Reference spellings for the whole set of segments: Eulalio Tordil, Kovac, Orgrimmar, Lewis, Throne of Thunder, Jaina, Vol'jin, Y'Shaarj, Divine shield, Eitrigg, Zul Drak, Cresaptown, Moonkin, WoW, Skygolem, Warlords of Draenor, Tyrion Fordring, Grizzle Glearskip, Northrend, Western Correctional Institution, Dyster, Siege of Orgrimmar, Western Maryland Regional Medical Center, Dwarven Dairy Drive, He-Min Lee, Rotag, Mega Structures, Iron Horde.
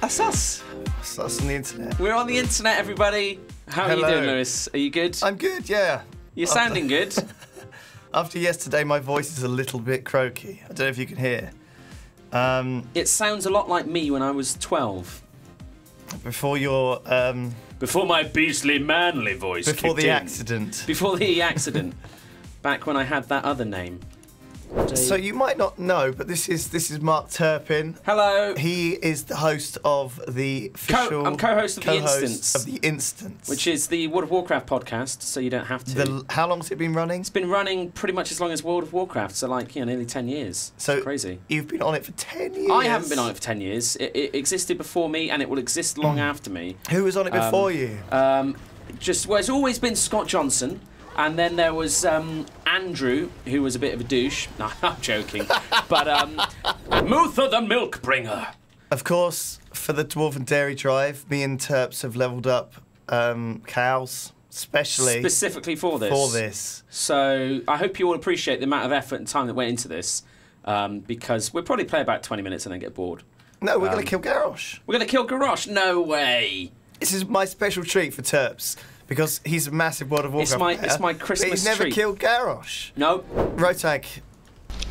That's us. That's us on the internet. We're on the internet, everybody. How are you doing, Lewis? Are you good? I'm good, yeah. You're sounding good. After yesterday, my voice is a little bit croaky. I don't know if you can hear. It sounds a lot like me when I was 12. Before your... before my beastly manly voice before the accident. Before the accident. Back when I had that other name. So you might not know, but this is Mark Turpin. Hello. He is the host of the official... I'm co-host of The Instance. Which is the World of Warcraft podcast, so you don't have to... How long has it been running? It's been running pretty much as long as World of Warcraft, so like, you know, nearly 10 years. So it's crazy. You've been on it for 10 years? I haven't been on it for 10 years. It existed before me, and it will exist long after me. Who was on it before you? Well, it's always been Scott Johnson. And then there was Andrew, who was a bit of a douche. No, I'm joking. But Mutha the Milk Bringer. Of course, for the Dwarven Dairy Drive, me and Terps have leveled up cows, specifically for this. So I hope you all appreciate the amount of effort and time that went into this, because we'll probably play about 20 minutes and then get bored. No, we're going to kill Garrosh. We're going to kill Garrosh? No way. This is my special treat for Terps. Because he's a massive World of Warcraft player. It's my Christmas treat. He's never killed Garrosh. No. Rotag.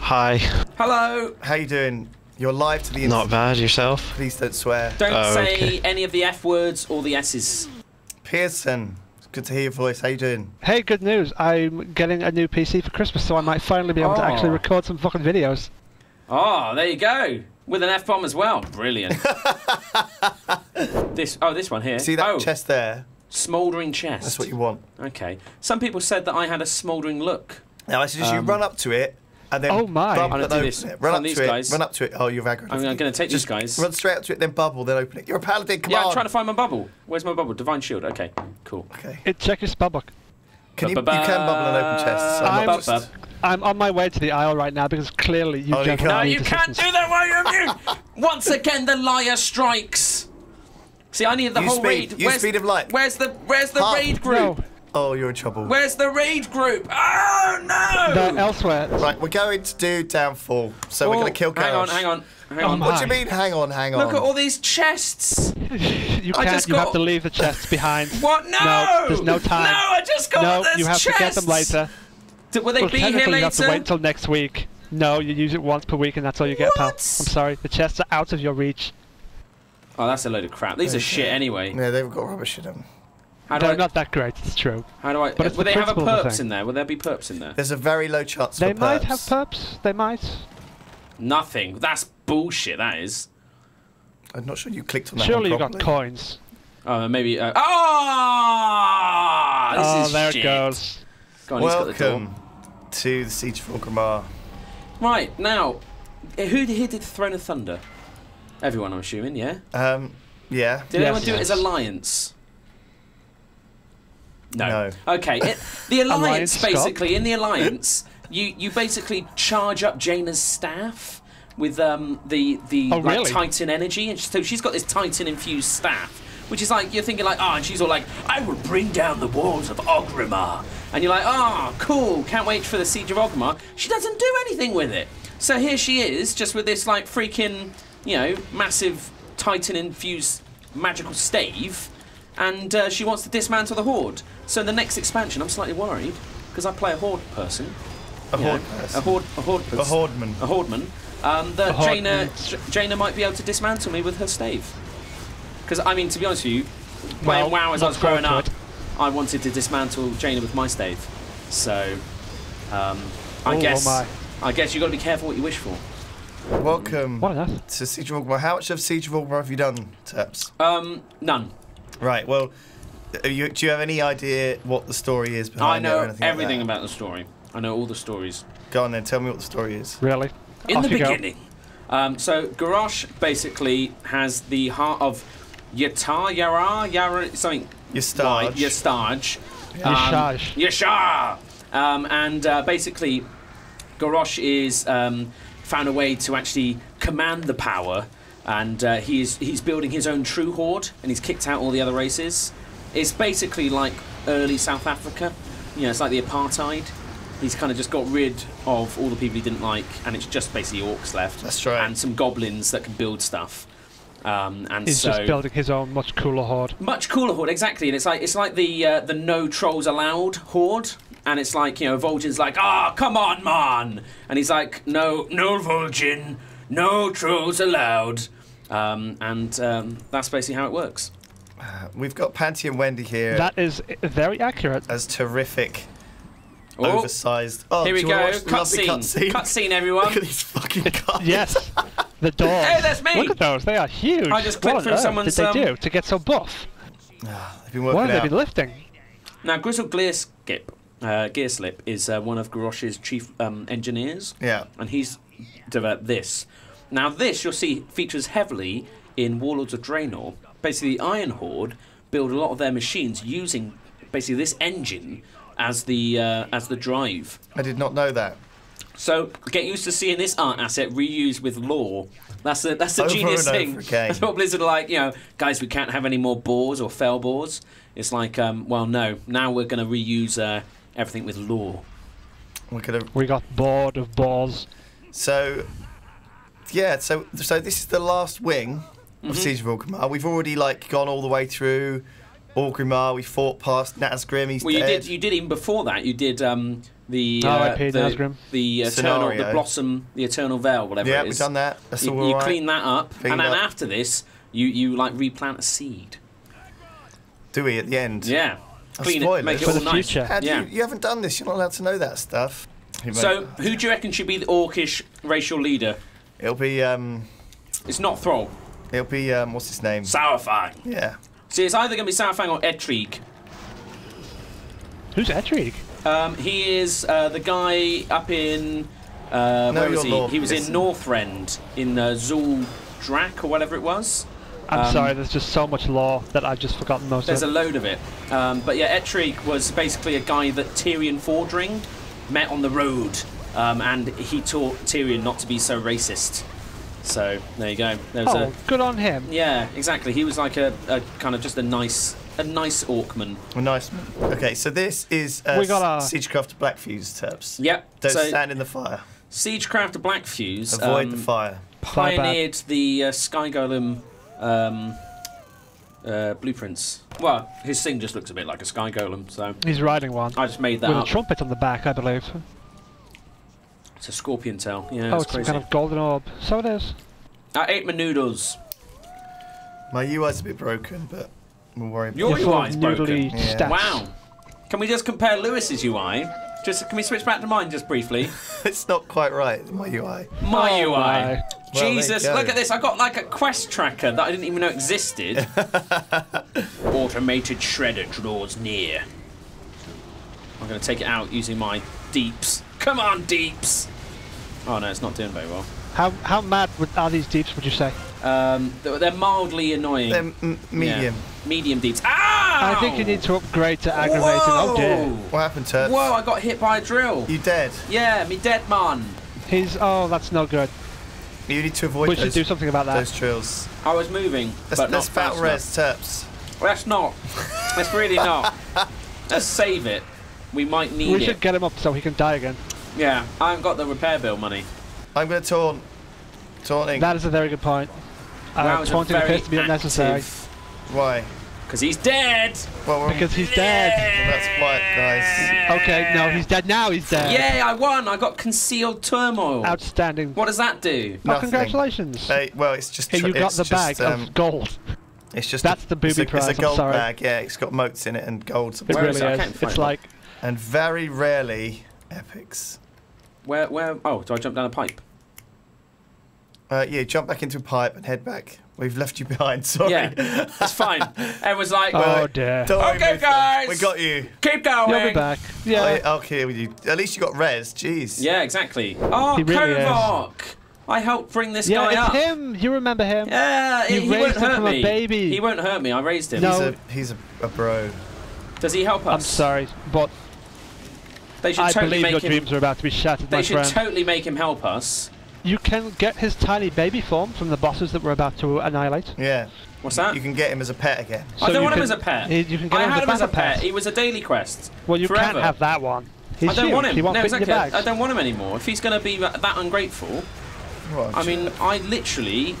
Hi. Hello. How you doing? You're live to the internet. Not bad, yourself? Please don't swear. Don't say any of the F words or the S's. Pearson. It's good to hear your voice. How you doing? Hey, good news. I'm getting a new PC for Christmas, so I might finally be able to actually record some fucking videos. Oh, there you go. With an F-bomb as well. Brilliant. This one here. See that chest there? Smouldering chest. That's what you want. Okay. Some people said that I had a smouldering look. Now I suggest you run up to it and then. Oh my! I'm gonna do this. Run up to it. Oh, you're aggroed. I'm gonna take these guys. Run straight up to it, then bubble, then open it. You're a paladin. Come on. Yeah, I'm trying to find my bubble. Where's my bubble? Divine shield. Okay. Cool. Okay. Check your spellbook. You can bubble and open chests. I'm on my way to the aisle right now because clearly you don't. No, you can't do that while you're mute. Once again, the liar strikes. See, I need the whole raid. Speed of light. Where's the raid group? No. Oh, you're in trouble. Where's the raid group? Oh no! They're elsewhere. Right, we're going to do downfall. So we're going to kill Garrosh. Hang on. What do you mean? Hang on. Look at all these chests. You have to leave the chests behind. What? No, there's no time. No, I just got this. No, you have chests. To get them later. Will they be here later? You have to wait until next week. No, you use it once per week, and that's all you get, pal. I'm sorry, the chests are out of your reach. Oh, that's a load of crap. These are shit anyway. Yeah, they've got rubbish in them. They're not that great, it's true. How do I... But will they have perps in there? Will there be perps in there? There's a very low chance for perps. They might have perps. They might. Nothing. That's bullshit, that is. I'm not sure you clicked on that one properly. Surely you got coins. Oh, maybe... this is there shit. It goes. Go on, welcome to the Siege of Orgrimmar. Right, now, who here did Throne of Thunder? Everyone, I'm assuming, yeah? Yeah. Did anyone do it as Alliance? No. Okay, the Alliance, basically, in the Alliance, you basically charge up Jaina's staff with the Titan energy. And so she's got this Titan-infused staff, which is like, you're thinking like, and she's all like, I will bring down the walls of Orgrimmar. And you're like, cool, can't wait for the Siege of Orgrimmar. She doesn't do anything with it. So here she is, just with this, like, freaking... you know, massive Titan-infused magical stave, and she wants to dismantle the Horde. So in the next expansion, I'm slightly worried, because I play a Horde person. A Hordeman. That Jaina might be able to dismantle me with her stave. Because, I mean, to be honest with you, playing WoW as I was growing up, I wanted to dismantle Jaina with my stave. So, I guess you've got to be careful what you wish for. Welcome to Siege of Orgrimmar. How much of Siege of Orgrimmar have you done, Terps? None. Right, well, do you have any idea what the story is behind it? I know everything about the story. I know all the stories. Go on then, tell me what the story is. Really? In the beginning. So, Garrosh basically has the heart of Y'Shaarj. And basically, Garrosh is... found a way to actually command the power, and he's building his own true horde, and he's kicked out all the other races. It's basically like early South Africa, you know, it's like the apartheid. He's kind of just got rid of all the people he didn't like, and it's just basically orcs left. That's right. And some goblins that can build stuff. He's just building his own much cooler horde. Much cooler horde, exactly. And it's like the no trolls allowed horde. And it's like, you know, Vol'jin's like, ah, come on, man. And he's like, no Vol'jin, no trolls allowed. That's basically how it works. We've got Panty and Wendy here. That is very accurate. As terrific. Oh. Oversized. Oh, here we go. Cutscene. Cutscene, everyone. Look at these fucking cuts. Yes. The doors. Hey, that's me. Look at those. They are huge. I just clicked through someone's. What did they do to get so buff? They've been working out. What have they been lifting? Now, Grizzle Glearskip, is one of Garrosh's chief engineers. Yeah. And he's developed this. Now, this you'll see features heavily in Warlords of Draenor. Basically, the Iron Horde build a lot of their machines using basically this engine as the drive. I did not know that. So get used to seeing this art asset reused with lore. That's a genius thing. That's what Blizzard are like, you know, guys, we can't have any more boars or fell boars. It's like, well, no, now we're going to reuse everything with lore. We got bored of boars. So, yeah, so this is the last wing of Siege of Orgrimmar. We've already like gone all the way through Orgrimmar. We fought past Nazgrim. He's dead. You did even before that. You did the Eternal Veil, whatever. Yeah, we've done that. That's all right. You clean that up, and then after this, you like replant a seed. Do we at the end? Yeah, clean it, make it all nice. You haven't done this. You're not allowed to know that stuff. So, who do you reckon should be the Orcish racial leader? It'll be. It's not Thrall. It'll be what's his name? Saurfang. Yeah. See, it's either going to be Saurfang or Eitrigg. Who's Eitrigg? He is the guy up in. Where was he? He was in Northrend, in Zul Drak or whatever it was. I'm sorry, there's just so much lore that I've just forgotten most of it. There's a load of it. But yeah, Eitrigg was basically a guy that Tyrion Fordring met on the road, and he taught Tyrion not to be so racist. So there you go. Good on him. Yeah, exactly. He was like a kind of just a nice orcman. A nice man. Okay, so this is we got our Siegecraft Blackfuse, Terps. Yep. Don't stand in the fire. Siegecraft Blackfuse. Avoid the fire. Pioneered the Skygolem blueprints. Well, his thing just looks a bit like a Skygolem, so he's riding one. I just made that with a trumpet on the back, I believe. It's a scorpion tail. Yeah, it's crazy. Some kind of golden orb. So it is. I ate my noodles. My UI's a bit broken, but we'll worry about it. Your UI's broken. Yeah. Wow. Can we just compare Lewis's UI? Can we switch back to mine just briefly? It's not quite right, my UI. My UI. My. Jesus, well, look at this. I got like a quest tracker that I didn't even know existed. Automated shredder draws near. I'm going to take it out using my deeps. Come on, deeps! Oh no, it's not doing very well. How mad are these deeps, would you say? They're mildly annoying. They're medium. Yeah. Medium deeps. Ow! I think you need to upgrade to aggravating. Whoa! Oh dear. What happened to it? Whoa, I got hit by a drill. You dead? Yeah, me dead, man. Oh, that's not good. You need to avoid those. We should do something about that. Those drills. I was moving, but not fast enough. That's not. That's really not. Let's save it. We might need it. We should get him up so he can die again. Yeah, I haven't got the repair bill money. I'm going to taunt. Taunting. That is a very good point. Taunting appears to be unnecessary. Why? Because he's dead! Well, because he's dead! Well, that's quite nice. Okay, no, he's dead now, he's dead. Yeah, I won! I got Concealed Turmoil. Outstanding. What does that do? Nothing. Oh, congratulations. Well, it's just... Hey, you got the bag of gold. It's just... That's the booby prize, it's a gold bag, yeah. It's got motes in it and gold. It really is. It's like... And very rarely epics. Where? Oh, do I jump down a pipe? Yeah, jump back into a pipe and head back. We've left you behind. Sorry. Yeah, that's fine. Everyone's like, oh dear. Okay, guys. We got you. Keep going. You'll be back. Yeah. I'll kill you. At least you got res. Jeez. Yeah, exactly. Oh, Kovac. I helped bring this guy up. Yeah, him. You remember him? Yeah. He won't hurt me. Baby. He won't hurt me. I raised him. No. He's a bro. Does he help us? I'm sorry, but. They should totally make him. I believe your dreams are about to be shattered, my friend. They should totally make him help us. You can get his tiny baby form from the bosses that we're about to annihilate. Yeah. What's that? You can get him as a pet again. So I don't want him as a pet. You can get him as a pet. He was a daily quest. Well, you can't have that one. I don't want him. No, exactly. I don't want him anymore. If he's going to be that ungrateful. I mean, I literally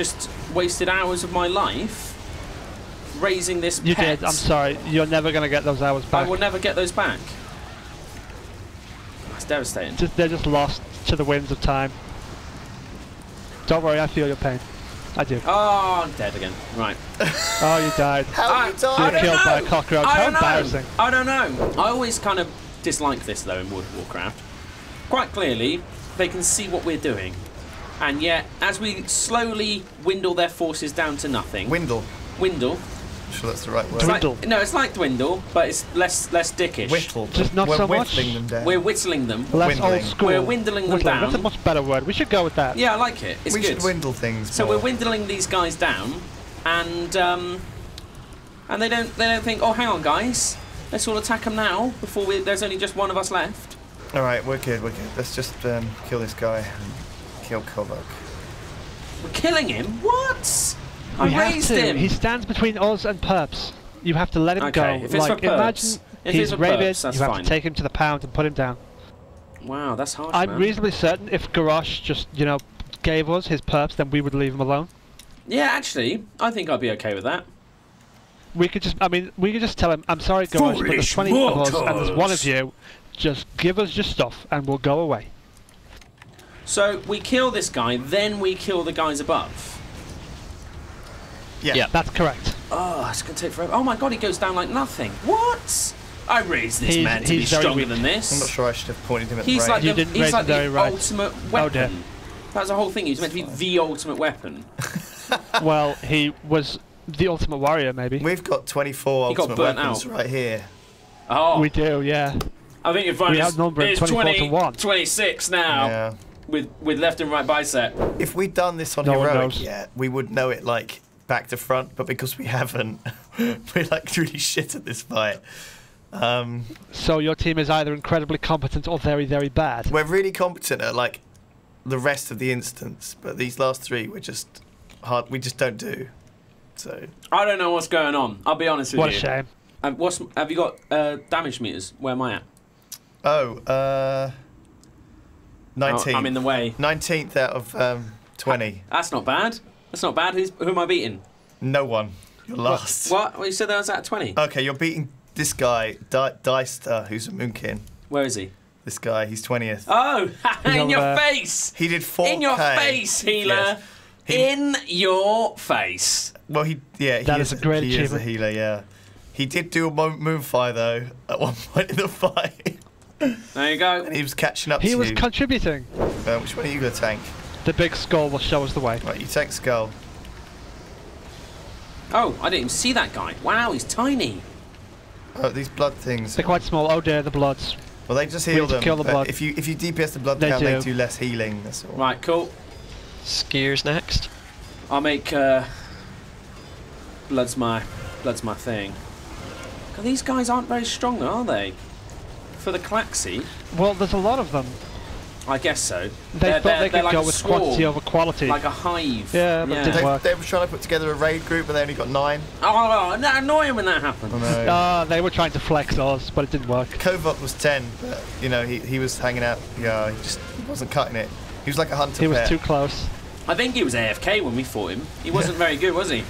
just wasted hours of my life raising this pet. You did, I'm sorry. You're never going to get those hours back. I will never get those back. That's devastating. They're just lost to the winds of time. Don't worry, I feel your pain. I do. Oh, I'm dead again. Right. Oh, you died. How you died? You're killed by a cockroach. How embarrassing. I don't know. I always kind of dislike this, though, in World of Warcraft. Quite clearly, they can see what we're doing. And yet, as we slowly dwindle their forces down to nothing... Windle. Windle. I'm sure that's the right word. Dwindle. Like, no, it's like dwindle, but it's less dickish. Whittle. Just not so much. We're whittling them down. We're whittling them. Less old school. We're windling them down. That's a much better word. We should go with that. Yeah, I like it. It's good. We should windle things. So we're windling these guys down, and they don't think, oh, hang on, guys, let's all attack them now before there's only just one of us left. All right, wicked. Let's just kill this guy and kill Kovac. We're killing him? What? I raised him. He stands between us and perps. You have to let him go. If it's like, imagine he's rabid, you have to take him to the pound and put him down. Wow, that's harsh, man. I'm reasonably certain if Garrosh just, you know, gave us his perps, then we would leave him alone. Yeah, actually, I think I'd be okay with that. We could just, I mean, we could just tell him, I'm sorry, Garrosh, but there's 20 of us and there's one of you. Just give us your stuff and we'll go away. So we kill this guy, then we kill the guys above. Yeah, yeah, that's correct. Oh, it's going to take forever. Oh my god, he goes down like nothing. What? I raised this man to be stronger than this. I'm not sure I should have pointed him at the right. He's like the ultimate weapon. That's the whole thing. He was meant to be the ultimate weapon. Well, he was the ultimate warrior, maybe. We've got 24 ultimate weapons right here. Oh, we do, yeah. I think if I outnumber him 24 to 1. 26 now. Yeah. With left and right bicep. If we'd done this on heroic, yeah, we would know it like back to front, but because we haven't, we're like really shit at this fight. So your team is either incredibly competent or very, very bad. We're really competent at like the rest of the instance, but these last three we're just hard. We just don't do. So I don't know what's going on. I'll be honest with you. What a shame. Have you got damage meters? Where am I at? Oh, 19. Oh, I'm in the way. 19th out of 20. That's not bad. That's not bad. Who am I beating? No one. You're last. What? Well, you said that I was at 20. Okay, you're beating this guy, Dyster, who's a Moonkin. Where is he? This guy, he's 20th. Oh, in your face! He did 4K. In your face, healer. Yes. In your face. Well, he is a great achievement. He is a healer, yeah. He did do a moonfire, though, at one point in the fight. There you go. And he was catching up to you. He was contributing. Which one are you going to tank? The big skull will show us the way. Right, you tank skull. Oh, I didn't even see that guy. Wow, he's tiny. Oh, these blood things. They're quite small. Oh dear, the bloods. Well, they just heal them. Kill the blood. If you DPS the blood down, they do less healing. That's all. Right, cool. Skier's next. I'll make blood's my thing. God, these guys aren't very strong, are they? For the Klaxi. Well, there's a lot of them. I guess so. They thought they could like go with quantity over quality. Like a hive. Yeah, but yeah. It didn't work. They were trying to put together a raid group, but they only got 9. Oh, annoying when that happens. Oh, no. They were trying to flex us, but it didn't work. Kovac was 10, but, you know, he was hanging out. Yeah, he just wasn't cutting it. He was like a hunter. He was too close. I think he was AFK when we fought him. He wasn't very good, was he?